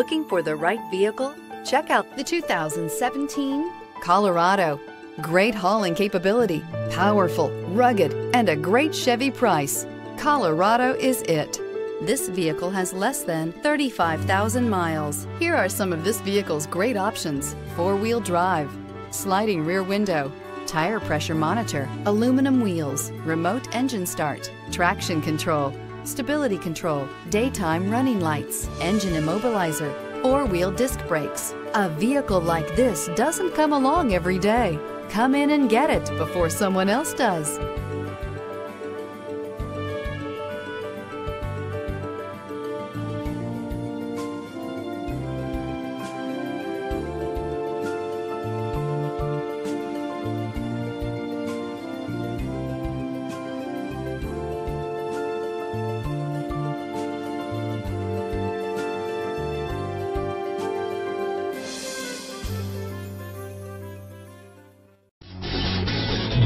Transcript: Looking for the right vehicle? Check out the 2017 Colorado. Great hauling capability, powerful, rugged, and a great Chevy price. Colorado is it. This vehicle has less than 35,000 miles. Here are some of this vehicle's great options: four-wheel drive, sliding rear window, tire pressure monitor, aluminum wheels, remote engine start, traction control, stability control, daytime running lights, engine immobilizer, four-wheel disc brakes. A vehicle like this doesn't come along every day. Come in and get it before someone else does.